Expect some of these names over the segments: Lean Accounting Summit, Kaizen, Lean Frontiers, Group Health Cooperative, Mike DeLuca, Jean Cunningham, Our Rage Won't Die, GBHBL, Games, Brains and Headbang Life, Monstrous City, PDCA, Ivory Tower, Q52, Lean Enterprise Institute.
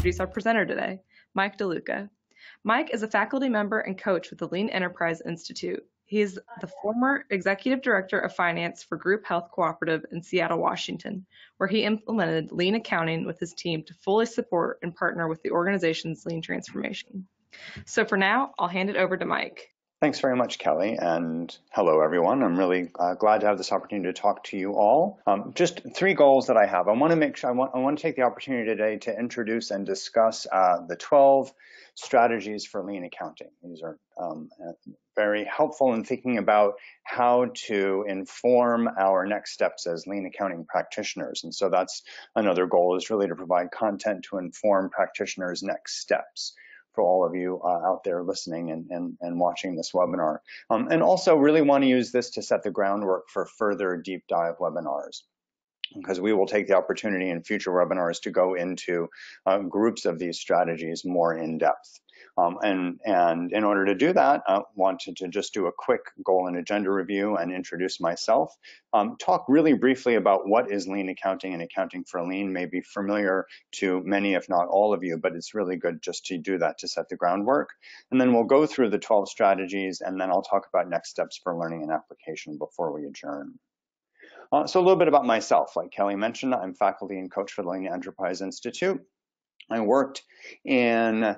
introduce our presenter today, Mike DeLuca. Mike is a faculty member and coach with the Lean Enterprise Institute. He is the former Executive Director of Finance for Group Health Cooperative in Seattle, Washington, where he implemented lean accounting with his team to fully support and partner with the organization's lean transformation. So for now, I'll hand it over to Mike. Thanks very much, Kelly, and hello, everyone. I'm really glad to have this opportunity to talk to you all. Just three goals that I have. I want to take the opportunity today to introduce and discuss the 12 strategies for lean accounting. These are very helpful in thinking about how to inform our next steps as lean accounting practitioners. And so that's another goal, is really to provide content to inform practitioners' next steps for all of you out there listening and watching this webinar. And also really want to use this to set the groundwork for further deep dive webinars, because we will take the opportunity in future webinars to go into groups of these strategies more in depth. And in order to do that, I wanted to just do a quick goal and agenda review and introduce myself, talk really briefly about what is lean accounting, and accounting for lean may be familiar to many, if not all of you, but it's really good just to do that to set the groundwork. And then we'll go through the 12 strategies, and then I'll talk about next steps for learning and application before we adjourn. So a little bit about myself. Like Kelly mentioned, I'm faculty and coach for the Lean Enterprise Institute. I worked in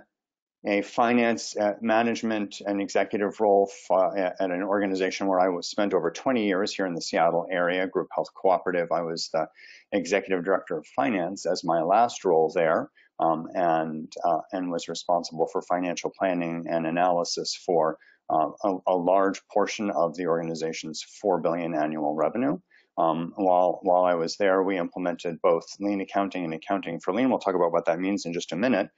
a finance management and executive role at an organization where I spent over 20 years here in the Seattle area, Group Health Cooperative. I was the executive director of finance as my last role there, and was responsible for financial planning and analysis for a large portion of the organization's $4 billion annual revenue. While I was there, we implemented both lean accounting and accounting for lean. We'll talk about what that means in just a minute.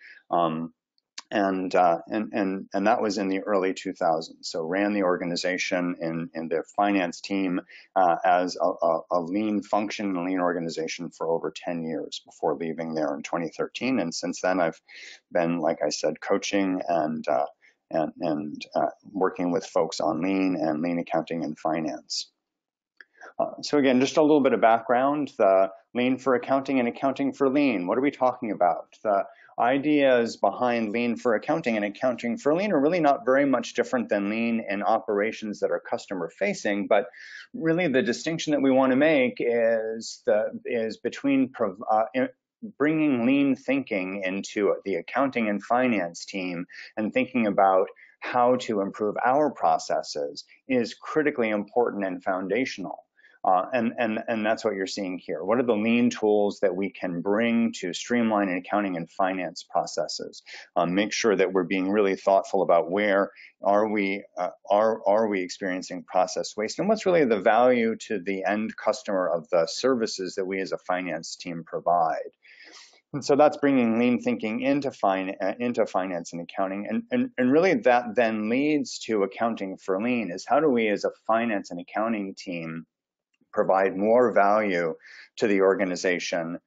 And that was in the early 2000s. So ran the organization in the finance team as a lean function and lean organization for over 10 years before leaving there in 2013. And since then, I've been, like I said, coaching and working with folks on lean and lean accounting and finance. So again, just a little bit of background, the Lean for Accounting and Accounting for Lean. What are we talking about? The ideas behind Lean for Accounting and Accounting for Lean are really not very much different than Lean in operations that are customer facing, but really the distinction that we want to make is between bringing lean thinking into the accounting and finance team and thinking about how to improve our processes is critically important and foundational. And that's what you're seeing here. What are the lean tools that we can bring to streamline accounting and finance processes? Make sure that we're being really thoughtful about where are we experiencing process waste, and what's really the value to the end customer of the services that we as a finance team provide. And so that's bringing lean thinking into finance and accounting. And really that then leads to accounting for lean, is how do we as a finance and accounting team provide more value to the organization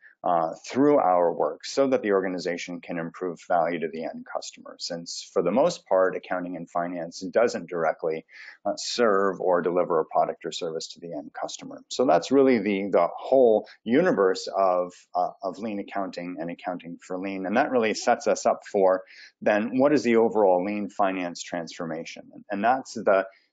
through our work so that the organization can improve value to the end customer, since for the most part, accounting and finance doesn't directly serve or deliver a product or service to the end customer. So that's really the whole universe of lean accounting and accounting for lean. And that really sets us up for then what is the overall lean finance transformation? And that's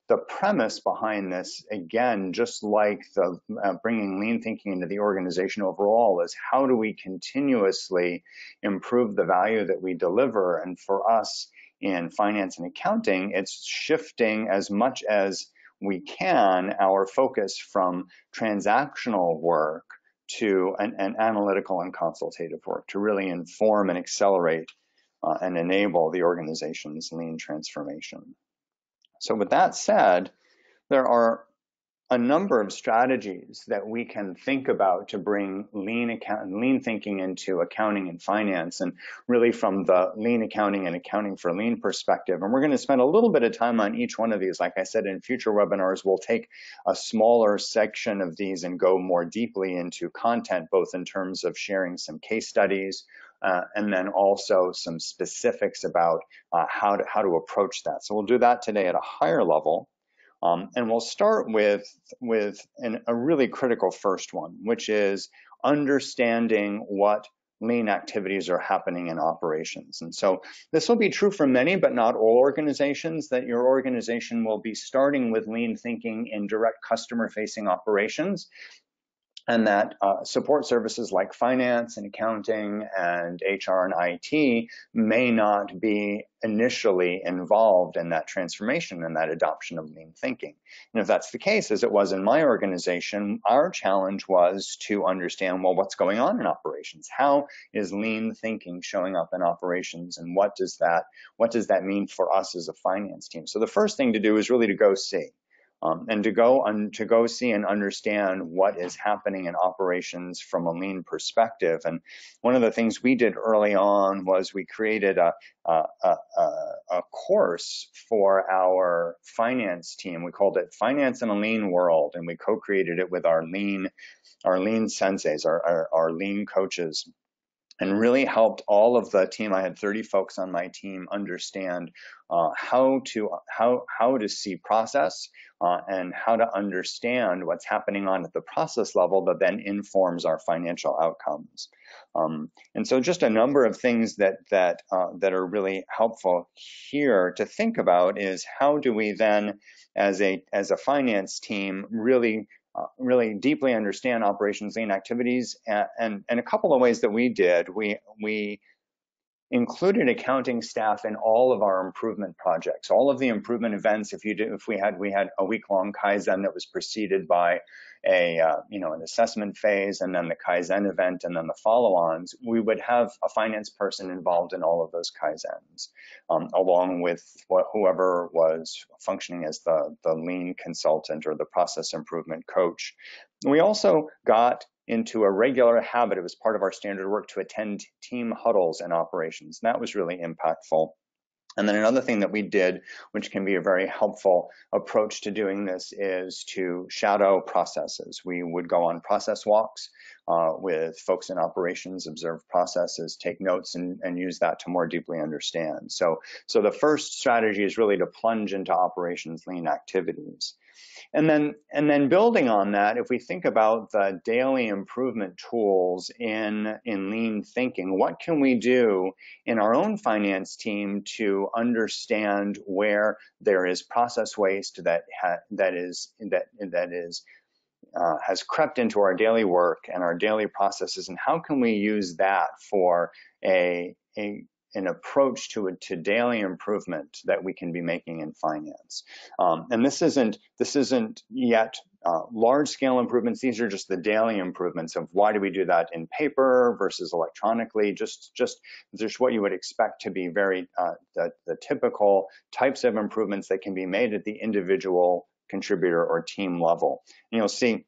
the premise behind this, again, just like the bringing lean thinking into the organization overall, is how do we continuously improve the value that we deliver? And for us in finance and accounting, it's shifting as much as we can our focus from transactional work to an analytical and consultative work to really inform and accelerate and enable the organization's lean transformation. So with that said, there are a number of strategies that we can think about to bring lean thinking into accounting and finance, and really from the lean accounting and accounting for lean perspective. And we're going to spend a little bit of time on each one of these. Like I said, in future webinars, we'll take a smaller section of these and go more deeply into content, both in terms of sharing some case studies, and then also some specifics about how to approach that. So we'll do that today at a higher level. And we'll start with a really critical first one, which is understanding what main activities are happening in operations. And so this will be true for many, but not all organizations, that your organization will be starting with lean thinking in direct customer-facing operations, and that support services like finance and accounting and HR and IT may not be initially involved in that transformation and that adoption of lean thinking. And if that's the case, as it was in my organization, our challenge was to understand, well, what's going on in operations? How is lean thinking showing up in operations, and what does that mean for us as a finance team? So the first thing to do is really to go see. And to go see and understand what is happening in operations from a lean perspective. And one of the things we did early on was we created a course for our finance team. We called it Finance in a Lean World, and we co-created it with our lean senseis, our lean coaches, and really helped all of the team. I had 30 folks on my team understand how to see process and how to understand what's happening on at the process level that then informs our financial outcomes. And so just a number of things that are really helpful here to think about is, how do we then, as a finance team, really deeply understand operations lean activities? And a couple of ways that we did, we included accounting staff in all of our improvement projects, all of the improvement events. If we had a week-long Kaizen that was preceded by an assessment phase, and then the Kaizen event, and then the follow-ons, we would have a finance person involved in all of those Kaizens, along with whoever was functioning as the lean consultant or the process improvement coach. We also got into a regular habit, it was part of our standard work, to attend team huddles and operations. And that was really impactful. And then another thing that we did, which can be a very helpful approach to doing this, is to shadow processes. We would go on process walks with folks in operations, observe processes, take notes, and use that to more deeply understand. So the first strategy is really to plunge into operations lean activities. And then building on that, if we think about the daily improvement tools in lean thinking, what can we do in our own finance team to understand where there is process waste that has crept into our daily work and our daily processes, and how can we use that for an approach to daily improvement that we can be making in finance? And this isn't yet large scale improvements. These are just the daily improvements of, why do we do that in paper versus electronically? Just what you would expect to be very the typical types of improvements that can be made at the individual contributor or team level. And you'll see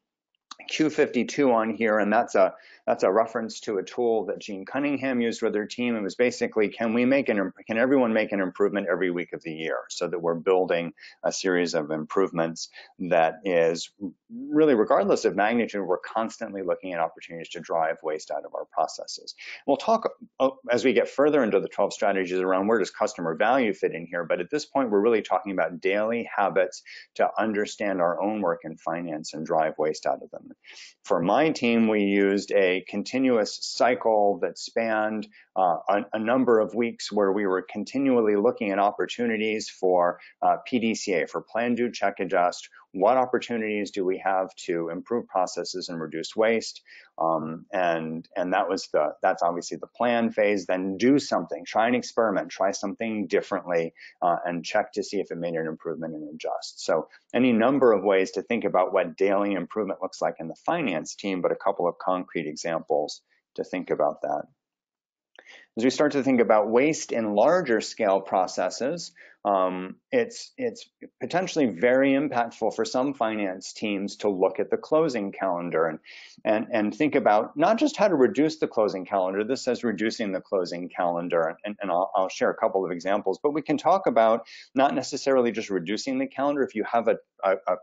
Q52 on here, and that's a reference to a tool that Jean Cunningham used with her team. It was basically, can everyone make an improvement every week of the year, so that we're building a series of improvements that is really, regardless of magnitude, we're constantly looking at opportunities to drive waste out of our processes. We'll talk as we get further into the 12 strategies around where does customer value fit in here, but at this point we're really talking about daily habits to understand our own work in finance and drive waste out of them. For my team, we used a continuous cycle that spanned a number of weeks, where we were continually looking at opportunities for PDCA, for plan, do, check, adjust. What opportunities do we have to improve processes and reduce waste? And that's obviously the plan phase. Then do something, try an experiment, try something differently, and check to see if it made an improvement and adjust. So any number of ways to think about what daily improvement looks like in the finance team, but a couple of concrete examples to think about that. As we start to think about waste in larger scale processes, it's potentially very impactful for some finance teams to look at the closing calendar and think about not just how to reduce the closing calendar. This says reducing the closing calendar, and I'll share a couple of examples, but we can talk about not necessarily just reducing the calendar. If you have a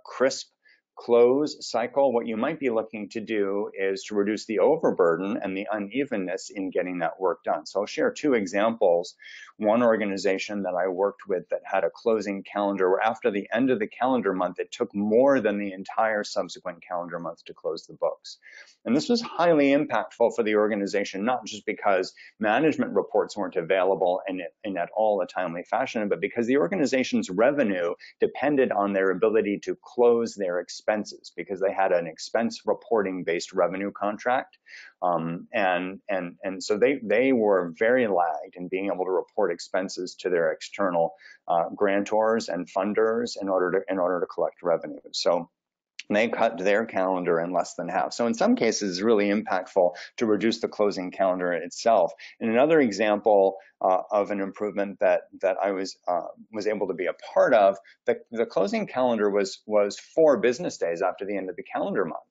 crisp close cycle, what you might be looking to do is to reduce the overburden and the unevenness in getting that work done. So I'll share two examples. One organization that I worked with that had a closing calendar where after the end of the calendar month, it took more than the entire subsequent calendar month to close the books. And this was highly impactful for the organization, not just because management reports weren't available in at all a timely fashion, but because the organization's revenue depended on their ability to close their expenses, because they had an expense reporting based revenue contract. And so they were very lagged in being able to report expenses to their external grantors and funders in order to collect revenue. So they cut their calendar in less than half. So in some cases, it's really impactful to reduce the closing calendar itself. And another example of an improvement that I was able to be a part of, the closing calendar was 4 business days after the end of the calendar month.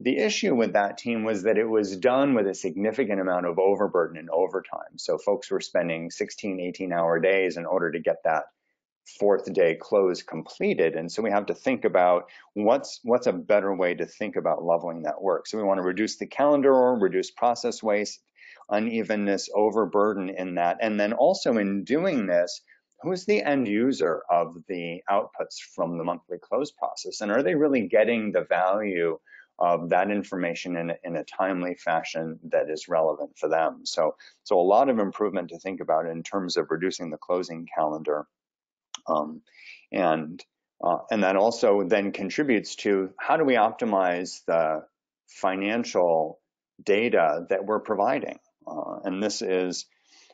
The issue with that team was that it was done with a significant amount of overburden and overtime. So folks were spending 16, 18-hour days in order to get that 4th day close completed. And so we have to think about what's a better way to think about leveling that work. So we want to reduce the calendar, or reduce process waste, unevenness, overburden in that. And then also in doing this, who's the end user of the outputs from the monthly close process? And are they really getting the value of that information in a timely fashion that is relevant for them? So a lot of improvement to think about in terms of reducing the closing calendar. And that also then contributes to how do we optimize the financial data that we're providing? And this is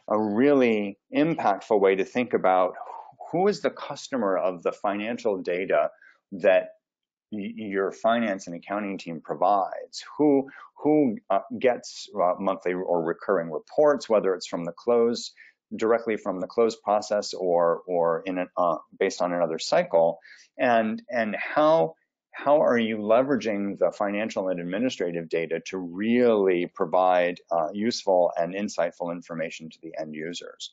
a really impactful way to think about who is the customer of the financial data that your finance and accounting team provides. Who gets monthly or recurring reports, whether it's from the close, directly from the close process, or in an, based on another cycle, and how are you leveraging the financial and administrative data to really provide useful and insightful information to the end users?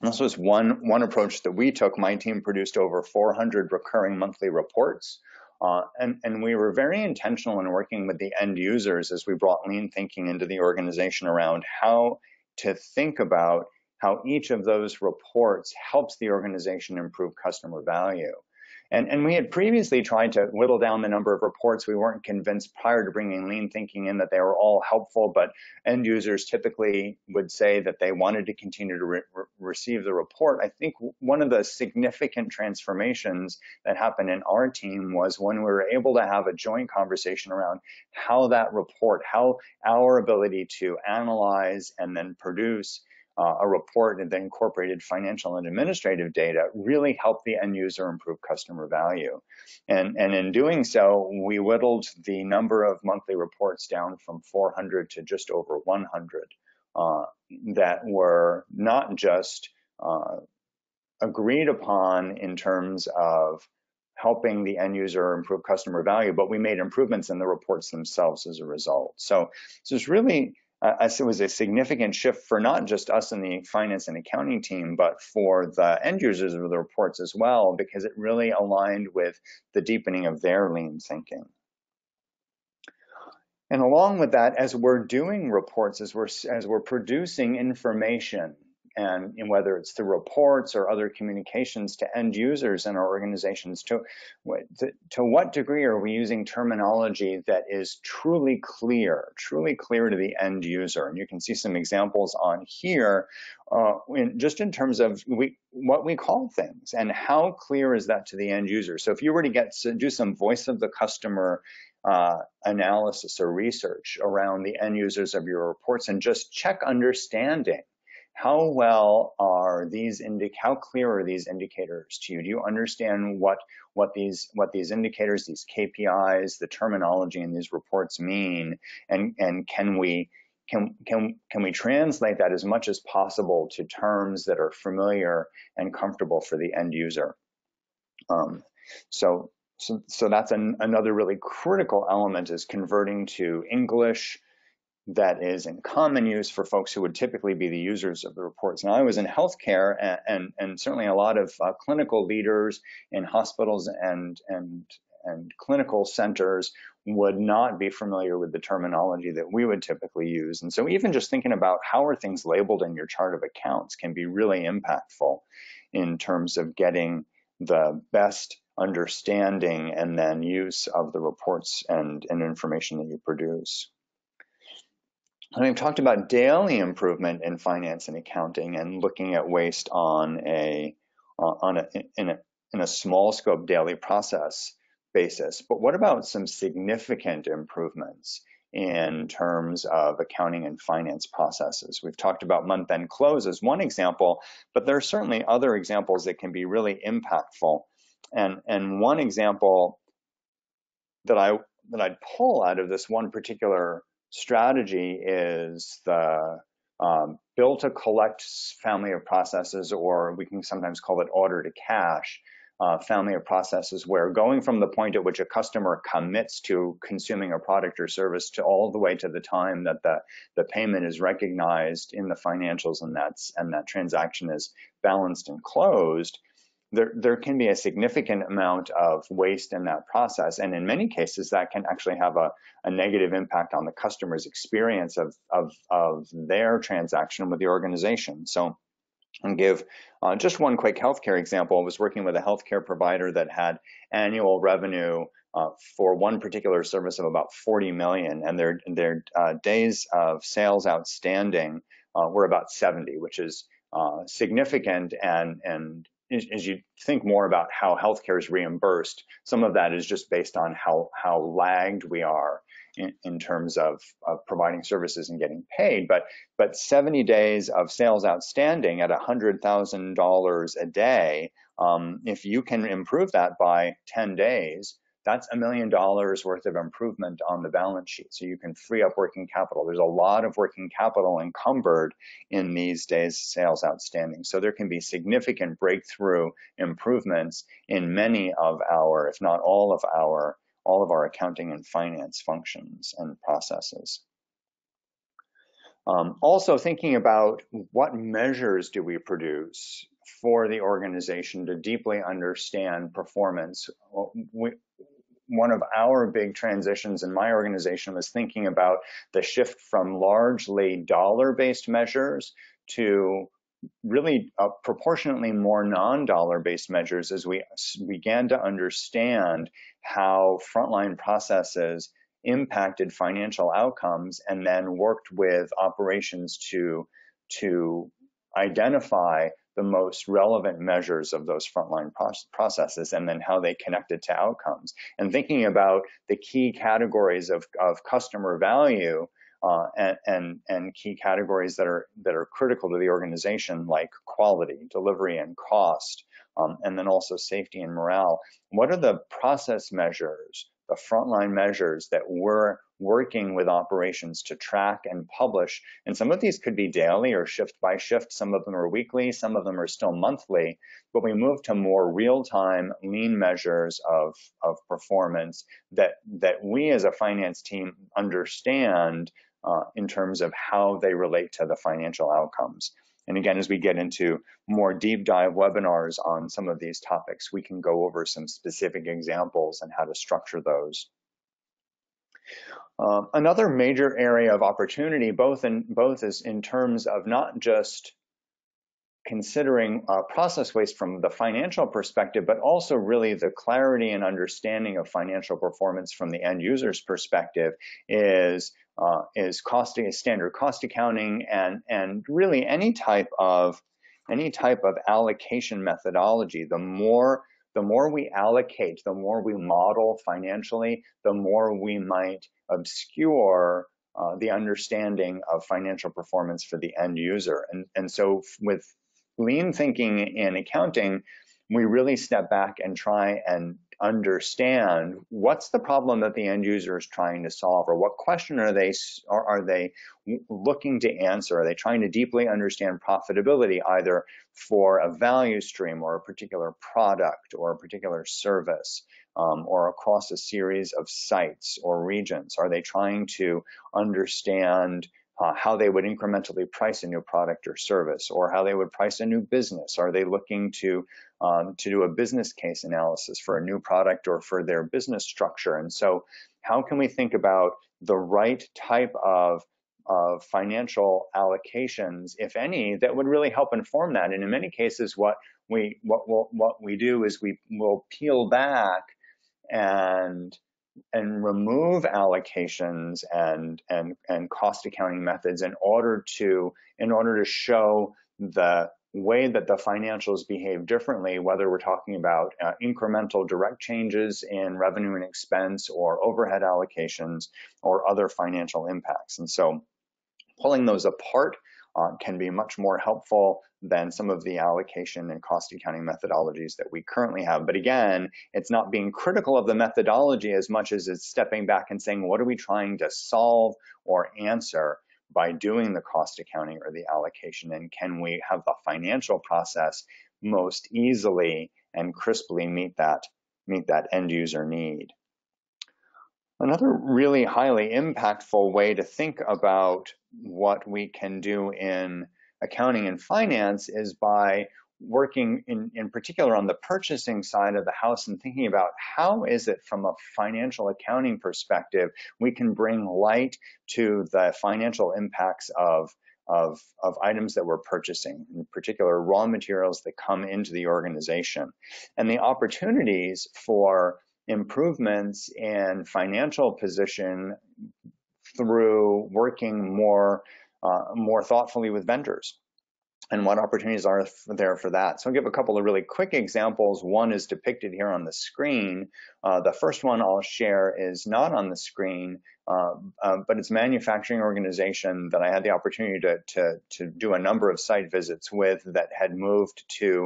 This was one approach that we took. My team produced over 400 recurring monthly reports. And we were very intentional in working with the end users as we brought lean thinking into the organization around how to think about how each of those reports helps the organization improve customer value. And we had previously tried to whittle down the number of reports. We weren't convinced prior to bringing lean thinking in that they were all helpful, but end users typically would say that they wanted to continue to receive the report. I think one of the significant transformations that happened in our team was when we were able to have a joint conversation around how that report, how our ability to analyze and then produce a report that incorporated financial and administrative data really helped the end user improve customer value. And in doing so, we whittled the number of monthly reports down from 400 to just over 100 that were not just agreed upon in terms of helping the end user improve customer value, but we made improvements in the reports themselves as a result. So it's really, it was a significant shift for not just us in the finance and accounting team, but for the end users of the reports as well, because it really aligned with the deepening of their lean thinking. And along with that, as we're doing reports, as we're producing information, and whether it's through reports or other communications to end users in our organizations, to what degree are we using terminology that is truly clear to the end user? And you can see some examples on here, just in terms of what we call things and how clear is that to the end user. So if you were to do some voice of the customer analysis or research around the end users of your reports and just check understanding, how well are these how clear are these indicators to you? Do you understand what these indicators, these KPIs, the terminology in these reports mean? And can we translate that as much as possible to terms that are familiar and comfortable for the end user? So that's another really critical element, is converting to English that is in common use for folks who would typically be the users of the reports. Now, I was in healthcare, and certainly a lot of clinical leaders in hospitals and and clinical centers would not be familiar with the terminology that we would typically use. And so even just thinking about how are things labeled in your chart of accounts can be really impactful in terms of getting the best understanding and then use of the reports and information that you produce. And I've talked about daily improvement in finance and accounting and looking at waste in a small scope daily process basis. But what about some significant improvements in terms of accounting and finance processes? We've talked about month-end close as one example, but there are certainly other examples that can be really impactful. And one example that I'd pull out of this one particular strategy is the bill to collect family of processes, or we can sometimes call it order to cash family of processes, where going from the point at which a customer commits to consuming a product or service to all the way to the time that the payment is recognized in the financials and that transaction is balanced and closed, there can be a significant amount of waste in that process. And in many cases, that can actually have a negative impact on the customer's experience of their transaction with the organization. So I'll give just one quick healthcare example. I was working with a healthcare provider that had annual revenue for one particular service of about $40 million, and their days of sales outstanding were about 70, which is significant. And as you think more about how healthcare is reimbursed, some of that is just based on how lagged we are in terms of providing services and getting paid. But 70 days of sales outstanding at $100,000 a day, if you can improve that by 10 days, that's $1 million worth of improvement on the balance sheet. So you can free up working capital. There's a lot of working capital encumbered in these days sales outstanding. So there can be significant breakthrough improvements in many of our, if not all of our, accounting and finance functions and processes. Also thinking about what measures do we produce for the organization to deeply understand performance. One of our big transitions in my organization was thinking about the shift from largely dollar-based measures to really proportionately more non-dollar-based measures as we began to understand how frontline processes impacted financial outcomes and then worked with operations to identify the most relevant measures of those frontline processes and then how they connected to outcomes. And thinking about the key categories of customer value and key categories that are critical to the organization, like quality, delivery, and cost, and then also safety and morale. What are the process measures, the frontline measures that we're working with operations to track and publish? And some of these could be daily or shift by shift. Some of them are weekly, some of them are still monthly, but we move to more real-time lean measures of performance that we as a finance team understand in terms of how they relate to the financial outcomes. And again, as we get into more deep dive webinars on some of these topics, we can go over some specific examples and how to structure those. Another major area of opportunity, both is in terms of not just considering process waste from the financial perspective, but also really the clarity and understanding of financial performance from the end user's perspective is standard cost accounting and really any type of allocation methodology. The more we allocate, the more we model financially, the more we might obscure the understanding of financial performance for the end user. And so with lean thinking in accounting, we really step back and try and understand what's the problem that the end user is trying to solve, or what question are they looking to answer? Are they trying to deeply understand profitability, either for a value stream or a particular product or a particular service, or across a series of sites or regions? Are they trying to understand how they would incrementally price a new product or service, or how they would price a new business. Are they looking to do a business case analysis for a new product or for their business structure? And so how can we think about the right type of financial allocations, if any, that would really help inform that? And in many cases, what we do is we will peel back and remove allocations and cost accounting methods in order to show the way that the financials behave differently, whether we're talking about incremental direct changes in revenue and expense or overhead allocations or other financial impacts. And so pulling those apart can be much more helpful than some of the allocation and cost accounting methodologies that we currently have. But again, it's not being critical of the methodology as much as it's stepping back and saying, what are we trying to solve or answer by doing the cost accounting or the allocation? And can we have the financial process most easily and crisply meet that end user need? Another really highly impactful way to think about what we can do in accounting and finance is by working in particular on the purchasing side of the house and thinking about how is it from a financial accounting perspective we can bring light to the financial impacts of items that we're purchasing, in particular raw materials that come into the organization, and the opportunities for improvements in financial position through working more thoughtfully with vendors, and what opportunities are there for that. So I'll give a couple of really quick examples. One is depicted here on the screen. The first one I'll share is not on the screen, but it's a manufacturing organization that I had the opportunity to do a number of site visits with that had moved to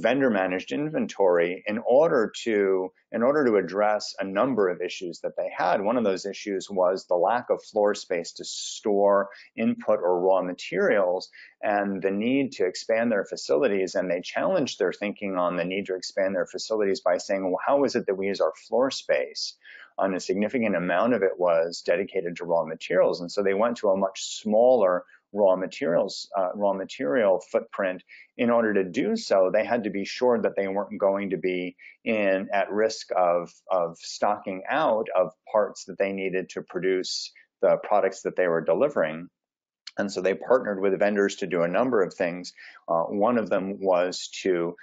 vendor managed inventory in order to address a number of issues that they had. One of those issues was the lack of floor space to store input or raw materials and the need to expand their facilities. And they challenged their thinking on the need to expand their facilities by saying, well, how is it that we use our floor space? And a significant amount of it was dedicated to raw materials. And so they went to a much smaller raw material footprint. In order to do so, they had to be sure that they weren't going to be at risk of stocking out of parts that they needed to produce the products that they were delivering. And so they partnered with vendors to do a number of things. One of them was to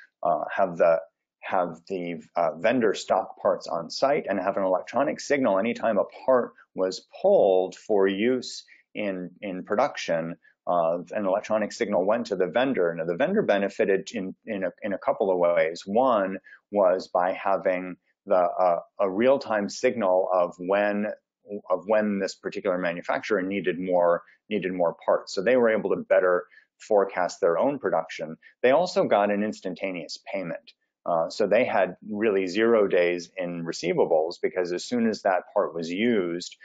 have the vendor stock parts on site and have an electronic signal anytime a part was pulled for use in production. An electronic signal went to the vendor. Now, the vendor benefited in a couple of ways. One was by having a real-time signal of when this particular manufacturer needed more parts. So they were able to better forecast their own production. They also got an instantaneous payment. So they had really 0 days in receivables, because as soon as that part was used,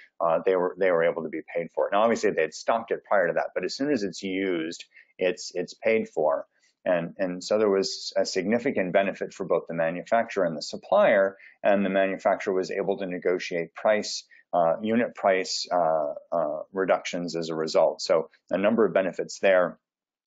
they were able to be paid for it. Now, obviously, they had stocked it prior to that, but as soon as it's used, it's paid for. And so there was a significant benefit for both the manufacturer and the supplier, and the manufacturer was able to negotiate price, unit price reductions as a result. So a number of benefits there.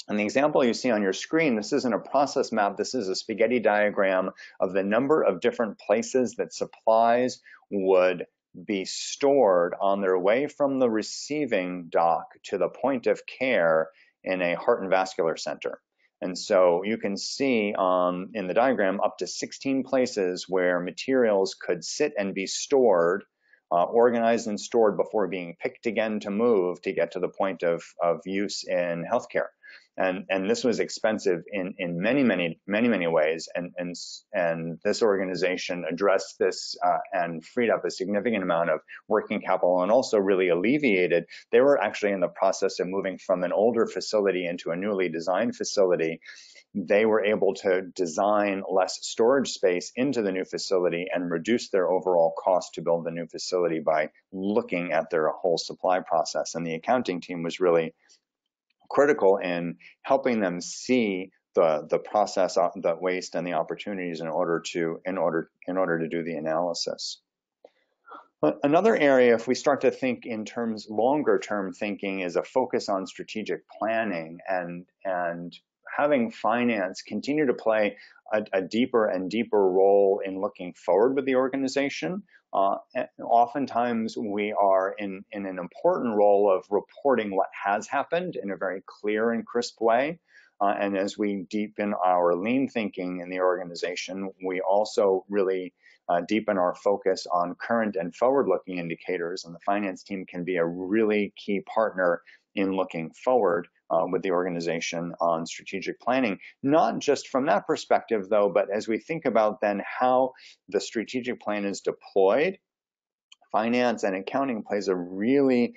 And the example you see on your screen, this isn't a process map, this is a spaghetti diagram of the number of different places that supplies would be stored on their way from the receiving dock to the point of care in a heart and vascular center. And so you can see in the diagram up to 16 places where materials could sit and be stored, organized and stored before being picked again to move to get to the point of use in healthcare. And this was expensive in many ways. And this organization addressed this and freed up a significant amount of working capital, and also really alleviated. They were actually in the process of moving from an older facility into a newly designed facility. They were able to design less storage space into the new facility and reduce their overall cost to build the new facility by looking at their whole supply process. And the accounting team was really critical in helping them see the process, the waste, and the opportunities in order to do the analysis. Another area, if we start to think in terms longer term thinking, is a focus on strategic planning and having finance continue to play a deeper and deeper role in looking forward with the organization. Oftentimes we are in an important role of reporting what has happened in a very clear and crisp way. And as we deepen our lean thinking in the organization, we also really deepen our focus on current and forward-looking indicators, and the finance team can be a really key partner in looking forward with the organization on strategic planning. Not just from that perspective, though, but as we think about then how the strategic plan is deployed, finance and accounting plays a really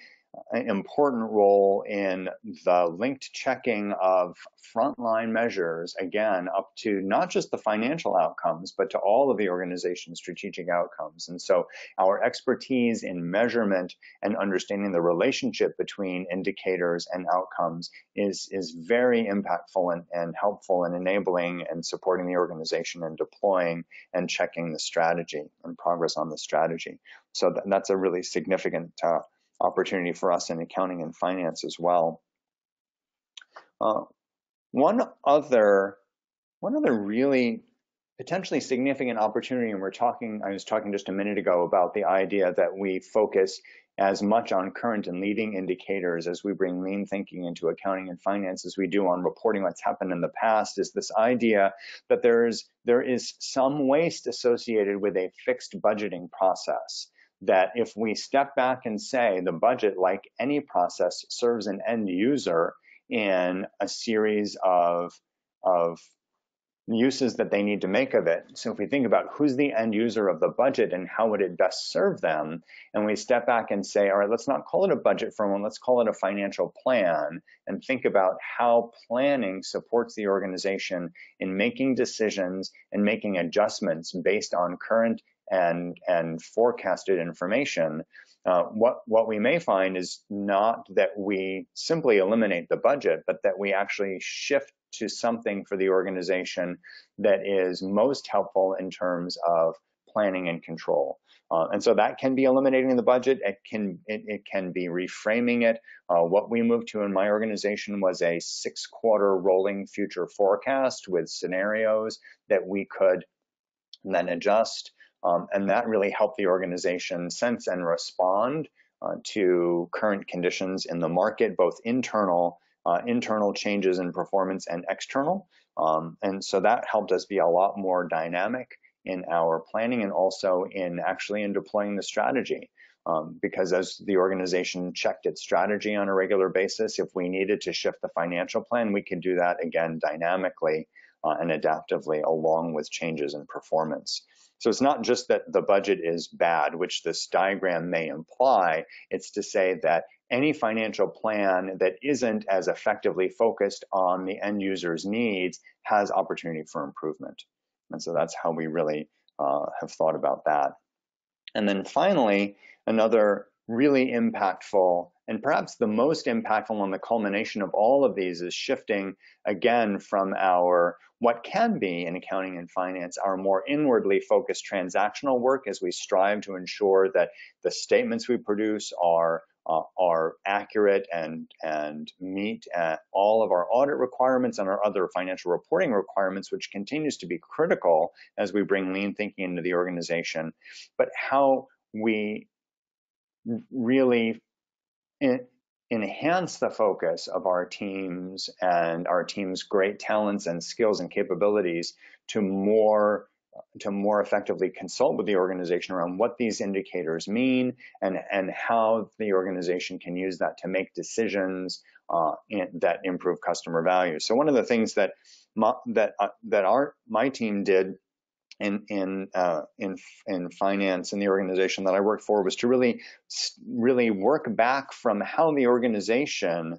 important role in the linked checking of frontline measures, again, up to not just the financial outcomes, but to all of the organization's strategic outcomes. And so our expertise in measurement and understanding the relationship between indicators and outcomes is very impactful and helpful in enabling and supporting the organization and deploying and checking the strategy and progress on the strategy. So that's a really significant opportunity for us in accounting and finance as well. One other really potentially significant opportunity, and I was talking just a minute ago about the idea that we focus as much on current and leading indicators as we bring lean thinking into accounting and finance as we do on reporting what's happened in the past, is this idea that there is some waste associated with a fixed budgeting process. That if we step back and say the budget, like any process, serves an end user in a series of uses that they need to make of it. So if we think about who's the end user of the budget and how would it best serve them, and we step back and say, all right, let's not call it a budget for one, let's call it a financial plan, and think about how planning supports the organization in making decisions and making adjustments based on current and forecasted information, what we may find is not that we simply eliminate the budget, but that we actually shift to something for the organization that is most helpful in terms of planning and control. And so that can be eliminating the budget. It can be reframing it. What we moved to in my organization was a 6-quarter rolling future forecast with scenarios that we could then adjust. And that really helped the organization sense and respond to current conditions in the market, both internal changes in performance and external. And so that helped us be a lot more dynamic in our planning and also in actually in deploying the strategy. Because as the organization checked its strategy on a regular basis, if we needed to shift the financial plan, we could do that again dynamically and adaptively along with changes in performance. So it's not just that the budget is bad, which this diagram may imply. It's to say that any financial plan that isn't as effectively focused on the end user's needs has opportunity for improvement. And so that's how we really have thought about that. And then finally, another really impactful, and perhaps the most impactful on the culmination of all of these, is shifting again from our, what can be in accounting and finance, our more inwardly focused transactional work as we strive to ensure that the statements we produce are accurate and meet all of our audit requirements and our other financial reporting requirements, which continues to be critical as we bring lean thinking into the organization. But how we really enhance the focus of our teams and our team's great talents and skills and capabilities to more effectively consult with the organization around what these indicators mean and how the organization can use that to make decisions that improve customer value. So one of the things that my team did in finance in the organization that I worked for was to really work back from how the organization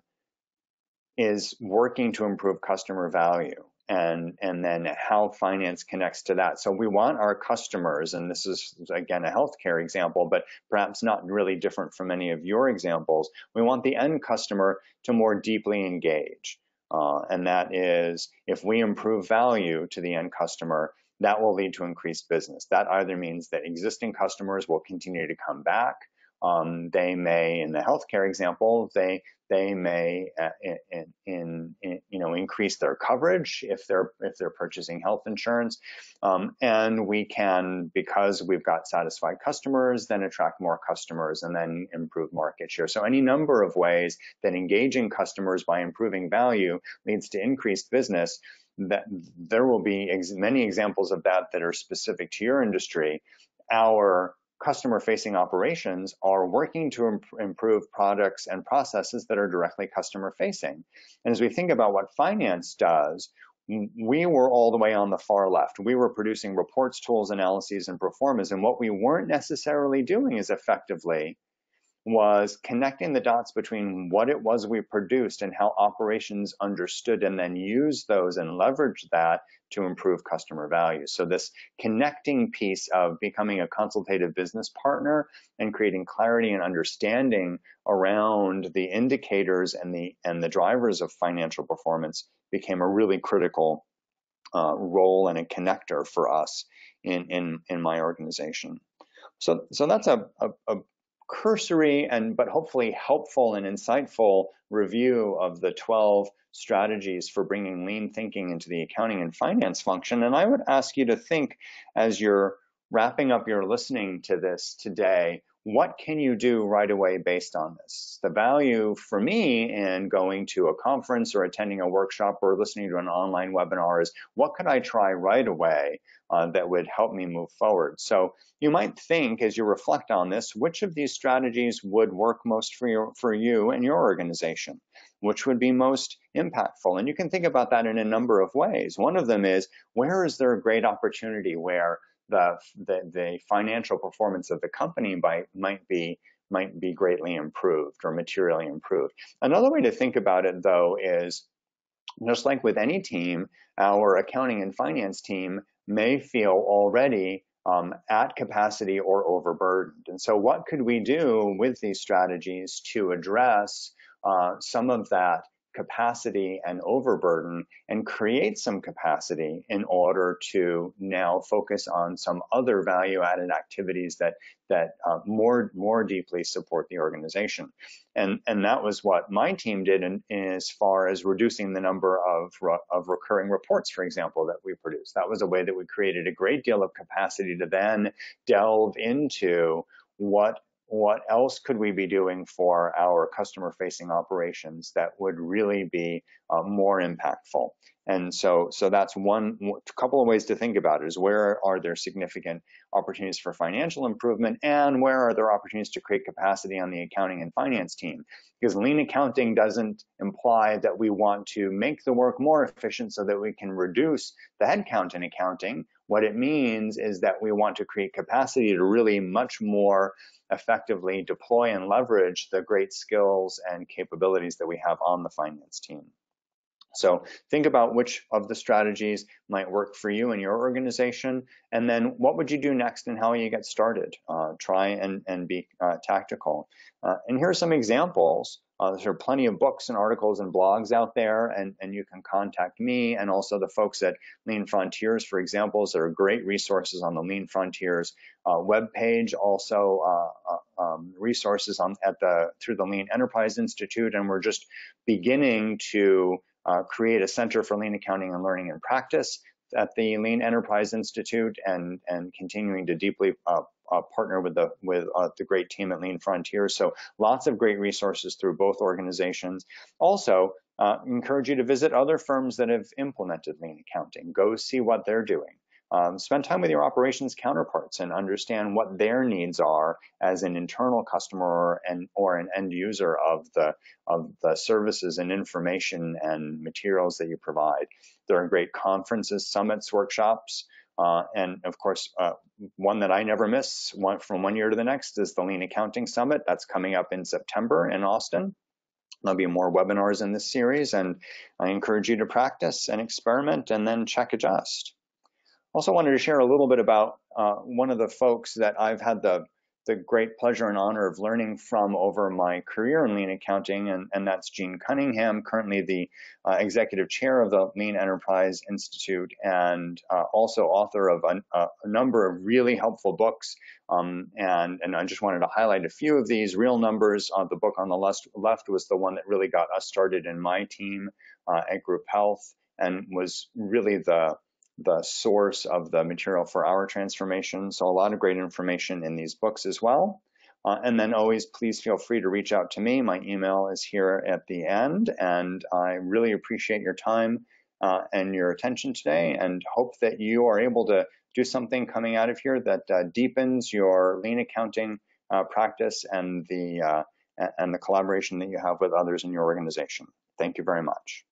is working to improve customer value and then how finance connects to that. So we want our customers, and this is again a healthcare example, but perhaps not really different from any of your examples, we want the end customer to more deeply engage. And that is, if we improve value to the end customer, that will lead to increased business. That either means that existing customers will continue to come back. They may, in the healthcare example, they may increase their coverage if they're purchasing health insurance, and we can, because we've got satisfied customers, then attract more customers and then improve market share. So any number of ways that engaging customers by improving value leads to increased business. That there will be many examples of that are specific to your industry. Our customer-facing operations are working to improve products and processes that are directly customer-facing. And as we think about what finance does, we were all the way on the far left. We were producing reports, tools, analyses, and performance, and what we weren't necessarily doing as effectively was connecting the dots between what it was we produced and how operations understood and then used those and leveraged that to improve customer value. So this connecting piece of becoming a consultative business partner and creating clarity and understanding around the indicators and the drivers of financial performance became a really critical role and a connector for us in my organization. So that's a cursory but hopefully helpful and insightful review of the 12 strategies for bringing lean thinking into the accounting and finance function. And I would ask you to think, as you're wrapping up your listening to this today, what can you do right away based on this? The value for me in going to a conference or attending a workshop or listening to an online webinar is, what could I try right away that would help me move forward? So you might think, as you reflect on this, which of these strategies would work most for you and your organization? Which would be most impactful? And you can think about that in a number of ways. One of them is, where is there a great opportunity where the financial performance of the company might be greatly improved or materially improved. Another way to think about it, though, is just like with any team, our accounting and finance team may feel already at capacity or overburdened. And so what could we do with these strategies to address some of that capacity and overburden and create some capacity in order to now focus on some other value-added activities that more deeply support the organization? And that was what my team did in as far as reducing the number of recurring reports, for example, that we produced. That was a way that we created a great deal of capacity to then delve into what else could we be doing for our customer-facing operations that would really be more impactful. And so that's a couple of ways to think about it, is where are there significant opportunities for financial improvement, and where are there opportunities to create capacity on the accounting and finance team? Because lean accounting doesn't imply that we want to make the work more efficient so that we can reduce the headcount in accounting. What it means is that we want to create capacity to really much more effectively deploy and leverage the great skills and capabilities that we have on the finance team. So think about which of the strategies might work for you and your organization, and then what would you do next and how you get started? Try and be tactical. And here are some examples. There are plenty of books and articles and blogs out there, and you can contact me and also the folks at Lean Frontiers, for example. There are great resources on the Lean Frontiers webpage, also resources through the Lean Enterprise Institute, and we're just beginning to create a Center for Lean Accounting and Learning and Practice at the Lean Enterprise Institute, and continuing to deeply partner with the great team at Lean Frontiers. So lots of great resources through both organizations. Also, encourage you to visit other firms that have implemented lean accounting. Go see what they're doing. Spend time with your operations counterparts and understand what their needs are as an internal customer or an end user of the services and information and materials that you provide. There are great conferences, summits, workshops, and of course, one that I never miss from one year to the next is the Lean Accounting Summit. That's coming up in September in Austin. There'll be more webinars in this series, and I encourage you to practice and experiment and then check adjust. Also wanted to share a little bit about one of the folks that I've had the the great pleasure and honor of learning from over my career in lean accounting, and that's Jean Cunningham, currently the executive chair of the Lean Enterprise Institute, and also author of a number of really helpful books. And I just wanted to highlight a few of these. Real Numbers, the book on the left was the one that really got us started in my team at Group Health, and was really the source of the material for our transformation. So a lot of great information in these books as well. And then always please feel free to reach out to me. My email is here at the end, and I really appreciate your time and your attention today, and hope that you are able to do something coming out of here that deepens your lean accounting practice and the collaboration that you have with others in your organization. Thank you very much.